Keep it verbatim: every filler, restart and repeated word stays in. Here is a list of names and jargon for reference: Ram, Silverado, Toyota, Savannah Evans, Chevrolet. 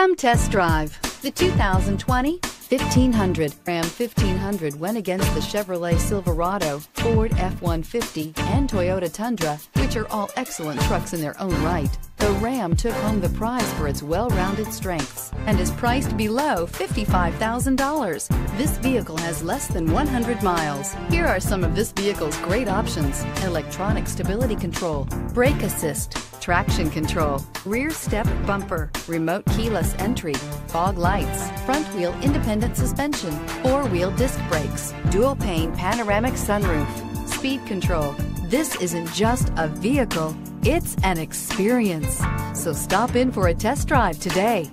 Come test drive the two thousand twenty fifteen hundred. Ram fifteen hundred went against the Chevrolet Silverado, Ford F one fifty, and Toyota Tundra, which are all excellent trucks in their own right. The Ram took home the prize for its well-rounded strengths and is priced below fifty-five thousand dollars. This vehicle has less than one hundred miles. Here are some of this vehicle's great options: electronic stability control, brake assist, traction control, rear step bumper, remote keyless entry, fog lights, front wheel independent suspension, four-wheel disc brakes, dual pane panoramic sunroof, speed control. This isn't just a vehicle, it's an experience. So stop in for a test drive today.